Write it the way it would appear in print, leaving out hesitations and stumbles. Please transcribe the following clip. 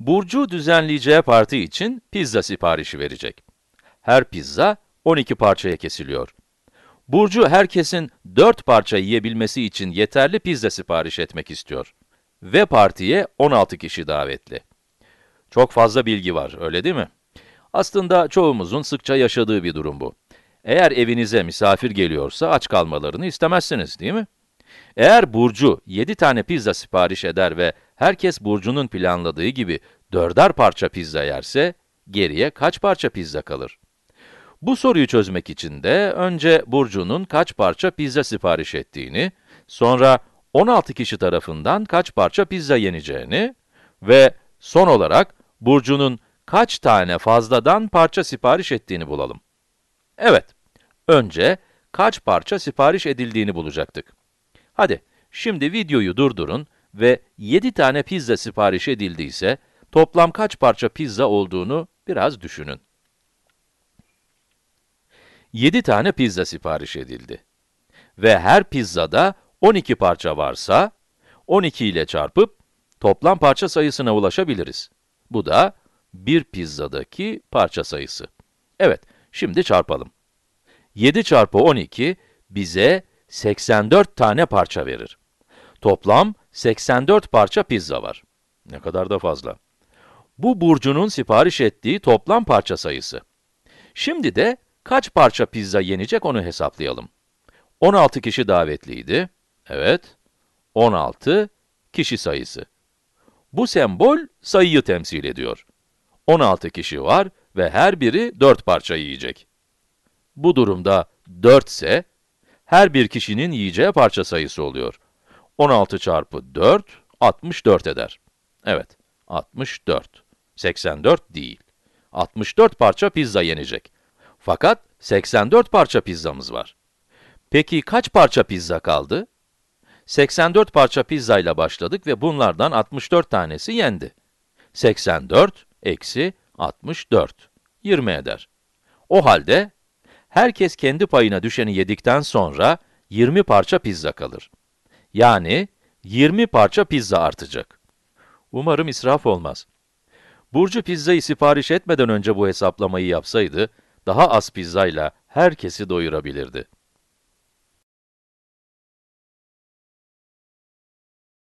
Burcu düzenleyeceği parti için pizza siparişi verecek. Her pizza 12 parçaya kesiliyor. Burcu herkesin 4 parça yiyebilmesi için yeterli pizza sipariş etmek istiyor. Ve partiye 16 kişi davetli. Çok fazla bilgi var, öyle değil mi? Aslında çoğumuzun sıkça yaşadığı bir durum bu. Eğer evinize misafir geliyorsa aç kalmalarını istemezsiniz, değil mi? Eğer Burcu 7 tane pizza sipariş eder ve herkes Burcu'nun planladığı gibi 4'er parça pizza yerse, geriye kaç parça pizza kalır? Bu soruyu çözmek için de önce Burcu'nun kaç parça pizza sipariş ettiğini, sonra 16 kişi tarafından kaç parça pizza yeneceğini ve son olarak Burcu'nun kaç tane fazladan parça sipariş ettiğini bulalım. Evet, önce kaç parça sipariş edildiğini bulacaktık. Hadi, şimdi videoyu durdurun ve 7 tane pizza sipariş edildiyse, toplam kaç parça pizza olduğunu biraz düşünün. 7 tane pizza sipariş edildi. Ve her pizzada 12 parça varsa, 12 ile çarpıp toplam parça sayısına ulaşabiliriz. Bu da bir pizzadaki parça sayısı. Evet, şimdi çarpalım. 7 çarpı 12 bize 84 tane parça verir. Toplam 84 parça pizza var. Ne kadar da fazla. Bu Burcu'nun sipariş ettiği toplam parça sayısı. Şimdi de kaç parça pizza yenecek onu hesaplayalım. 16 kişi davetliydi. Evet, 16 kişi sayısı. Bu sembol sayıyı temsil ediyor. 16 kişi var ve her biri 4 parça yiyecek. Bu durumda 4 ise, her bir kişinin yiyeceği parça sayısı oluyor. 16 çarpı 4, 64 eder. Evet, 64. 84 değil. 64 parça pizza yenecek. Fakat 84 parça pizzamız var. Peki kaç parça pizza kaldı? 84 parça pizza ile başladık ve bunlardan 64 tanesi yendi. 84 eksi 64, 20 eder. O halde, herkes kendi payına düşeni yedikten sonra 20 parça pizza kalır. Yani 20 parça pizza artacak. Umarım israf olmaz. Burcu pizzayı sipariş etmeden önce bu hesaplamayı yapsaydı, daha az pizzayla herkesi doyurabilirdi.